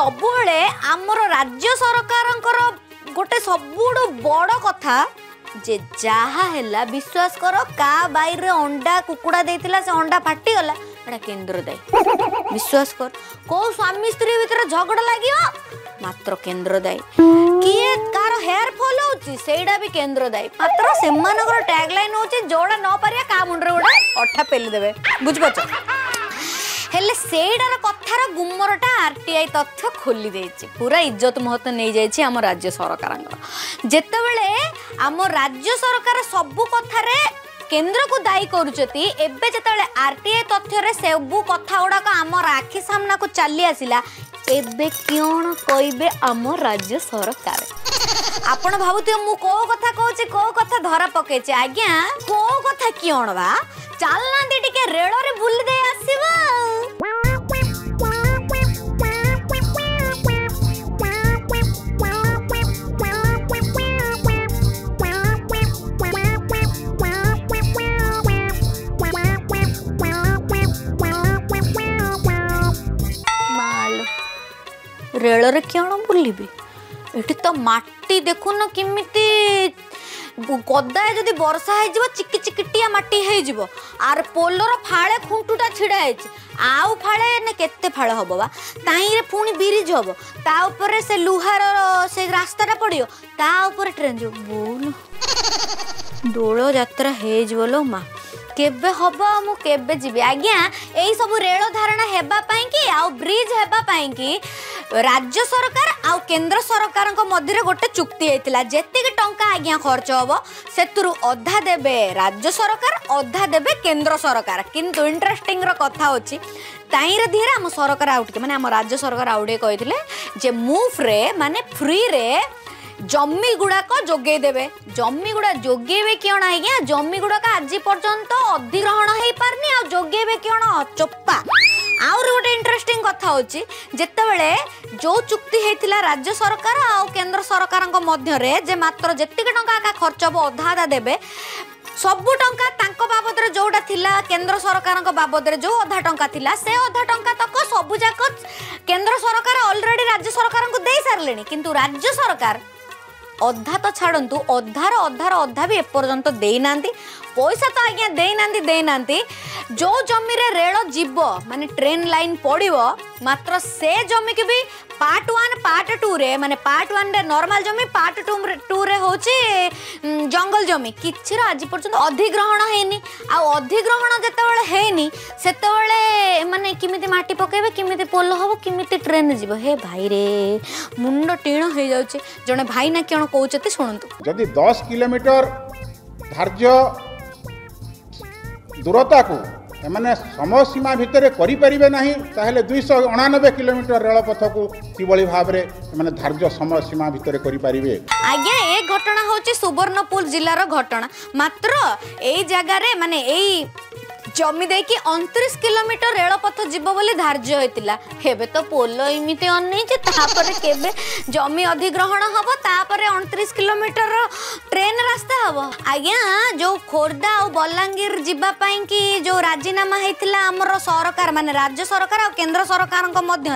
सबुले आमर राज्य सरकार गोटे सबुठ बड़ कथा जे जहा विश्वास कर का बाइर अंडा कुकुड़ा देतिला से अंडा फाटीगला एटा केन्द्र दायी। विश्वास कर को स्वामी स्त्री भीतर झगड़ा लगे मात्र केन्द्र दायी किए कार हेयर फॉल होटा भी केन्द्र दायी मात्र से टैग लाइन हो जोड़ा न पारिया का मुंडे गोटे अठा पेली देवे बुझिपार कथार गुमरटा आरटीआई तथ्य खोली देछि पूरा इज्जत महत्व नहीं जाइए आम राज्य सरकार जितेबले आम राज्य सरकार सबू कथार केन्द्र को दायी करुँचे एवं जिते आरटीआई तथ्य सबू कथा गुड़ाक आम आखि सामना को चली आसला एबे क्यों कहबे आम राज्य सरकार आपण भावुते मु को कथा कहूँ को कथा धरा पकई आज्ञा को कथा क्यों बा चलना टे रेल रे बुले दे आसवा रेल रे क्यों बुलबी एटी तो माटी देखुन किमिति गदाए जदि वर्षा हो चिकी चिकिटिया माटी हो आर पोलर फाड़े खुंटुटा छिड़ा आउ फाड़े केते फाड़े हम बा ताईरे पुणी ब्रिज हम ताऊपर से लुहार से रास्ता पड़ो ता ऊपर ट्रेन जो बोल दोलो यात्रा हो लो माँ केबे हबा मु केबे जीवी आज्ञा यही सब रेल धारणा होगापाई कि आ ब्रिज होगापाई कि राज्य सरकार आ केन्द्र सरकार मध्य गोटे चुक्ति होता जेतिक टंका आज्ञा खर्च हम से अधा देवे राज्य सरकार अधा देवे केन्द्र सरकार किंतु इंटरेस्टिंग कथा अच्छी ताईर धीरे आम सरकार आउटे माने आम राज्य सरकार आउटे कहते मुफ्रे माने फ्री रे जमी गुड़ाक जोगेदेवे जमी गुड़ा जोगेबे क्यों आज्ञा जमी गुड़ाक आज पर्यंत अधिग्रहण हो पारनी आ जोगेबे क्यों चोपा आउर गोटे इंटरेस्टिंग कथा होची जेतेबेले जो चुक्ति होता राज्य सरकार आ केन्द्र सरकार मध्य मात्र जेतिक टंका का खर्च हम अधा अधा देवे सबु टंका तांको बाबद जोटा थिला केन्द्र सरकार बाबद जो अधा टंका थिला से अधा टंका तक सबुजाक केन्द्र सरकार अलरेडी राज्य सरकार को दे सारे किंतु राज्य सरकार अधा तो छाड़ू अधार अधार अधा भी एपर्यंत देना पैसा तो आज्ञा देना जो जमी रेल जीव माने ट्रेन लाइन पड़ो मात्र से जमी के भी पार्ट वन पार्ट टू रे माने पार्ट वन रे नॉर्मल जमी पार्ट टू रे हो जंगल जमी कि आज पर्यंत अधिग्रहण होनी अधिग्रहण जितेबाला होनी से माने किमिति माटी पकेबे किमिति पोल हम किमिति ट्रेन जीव हे भाई रे मुंड टीण हो जाउछे जने भाई ना क्यों कहते शुणु जदि 10 किलोमीटर धार्य दूरता को एमाने समय सीमा भितर करें ना ताहले 299 किलोमीटर रेलपथ को किभली भाव में धार्य समय सीमा भितर करें। आज्ञा ए घटना हूँ सुवर्णपुर जिलार घटना मात्र ए जगार माने ए जमी देखिए 29 किलोमीटर रेलपथ जीव बोली धार्य होता है तो पोल इमिटे अनईचे जमी अधिग्रहण हम तापर 29 किलोमीटर ट्रेन रास्ता हम। आज्ञा जो खोर्धा और बलांगीर जावाई कि जो राजीनामा होता आमर सरकार माने राज्य सरकार और केन्द्र सरकार मध्य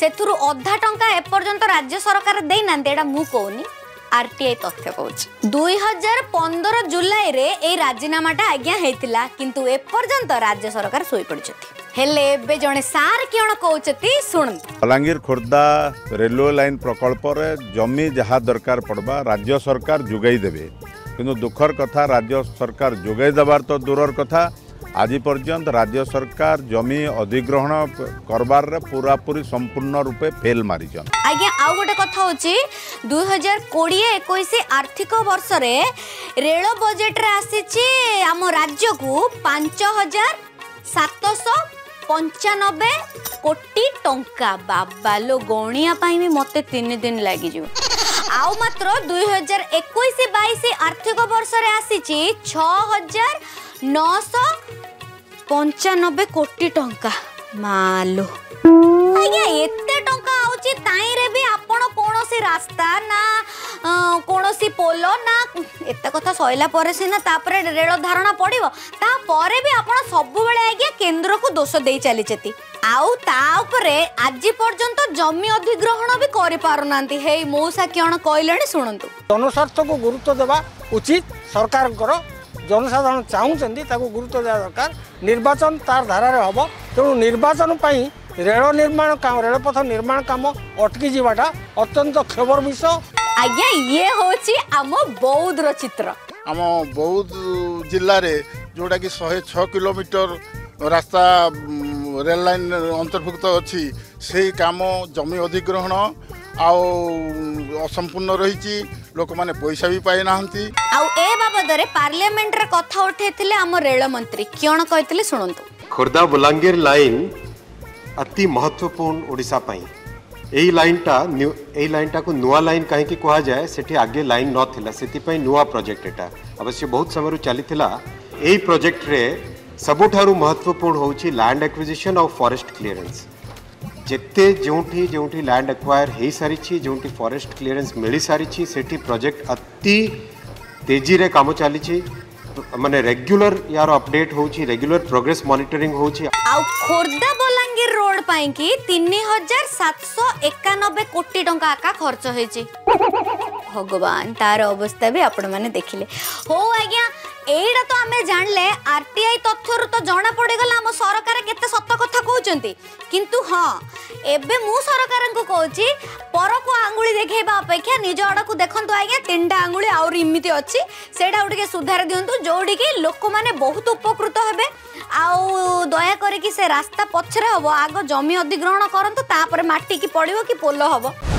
से अधा टंका एपर्यंत राज्य सरकार देना एटा मु कहूनी आरटीआई तथ्य कौन 2015 जुलाई रे ए राजीनामाटा आज्ञा होता किंतु एपर्यंत राज्य सरकार सोई पड़े जड़े सार क्यों कहते शुण बलांगीर खोर्धा रेलवे लाइन प्रकल्प रे जमी जहाँ दरकार पड़वा राज्य सरकार जोगाई देवे किंतु दुखर कथा राज्य सरकार जोगाई देवार तो दूरर कथा आज पर्यंत राज्य सरकार जमी अधिग्रहण करबार रे पूरापूरी संपूर्ण रूपे फेल मारिछन। आज्ञा आउ गोटे कथा होची 2020-21 आर्थिक वर्ष रे रेल बजेट रे आसीची आम राज्य को 5795 कोटी टंका बाबा लो गणिया पाई भी मते 3 दिन लागी जो आउ मात्र 2021-22 आर्थिक वर्ष रे आसीची 6995 कोटी टंका मालो। आज्ञा एते टंका आउची ताई रे भी आपण कोनोसी रास्ता ना कोनोसी पोलो ना एतक कथा सैला रेल धारणा पड़ो भी आप सब आज्ञा केन्द्र को दोष दे चली आज पर्यंत जमी अधिग्रहण भी कर मौसा कौन कहला शुणु जनस्वार्थ को गुरुत्व देवा उचित सरकार जनसाधारण चाहूँगी गुरुत्व देवा दरकार निर्वाचन तार धारा हम तेणु निर्वाचन पर रेल निर्माण काम रेलपथ निर्माण काम अटकी जावाटा अत्यंत क्षोभर विषय। आज्ञा ये होची आम बौद्ध चित्र आम बौद्ध जिल्ला रे जोटा कि 106 किलोमीटर रास्ता रेल लाइन अंतर्भुक्त अच्छी से काम जमी अधिग्रहण आउ असंपूर्ण रही लोक माने पैसा भी पाई ना आउ ए बाबद पार्लियामेंट रे कथा उठे आम रेल मंत्री कौन कहते शुणु खोर्धा बलांगीर लाइन अति महत्वपूर्ण ओडिशा पाई लाइन टा को नुआ लाइन कहीं कहा जाए सेठी आगे लाइन नाला से नुआ प्रोजेक्ट एटा अवश्य बहुत समय चली यही प्रोजेक्ट रे सबुठारू महत्वपूर्ण होची लैंड एक्विजिशन और फॉरेस्ट क्लीयरेंस जेते जोठी जोठी लैंड एक्वायर हो सारी जोठी फॉरेस्ट क्लीयरेंस मिल सारी सेठी प्रोजेक्ट अति तेजी रे काम चली माने रेगुलर यार अपडेट होची रेगुलर प्रोग्रेस मॉनिटरिंग होची। आ खोर्धा बलांगीर रोड पाई कि 3791 कोटी टंका का खर्च होईची भगवान तार अवस्था भी आपण माने देखिले हो आज्ञा एडा तो आमे जानले आरटीआई तथ्य तो जाना पड़े गला हम सरकार केते सत्य कथा कहउचंती किंतु हां एबे मु सरकार को कहउची पर को आंगुली देखैबा अपेक्षा निज आड़ को देखंतु आज्ञा तीनटा आंगुली और इमिति अच्छी सेडा उठके सुधार दियंतु जोडी कि लोक माने बहुत उपकृत हेबे आउ दया करी कि से रास्ता पछरे हबो आगो जमी अधिग्रहण करंतु तापर माटी की पड़िबो कि पोलो हबो।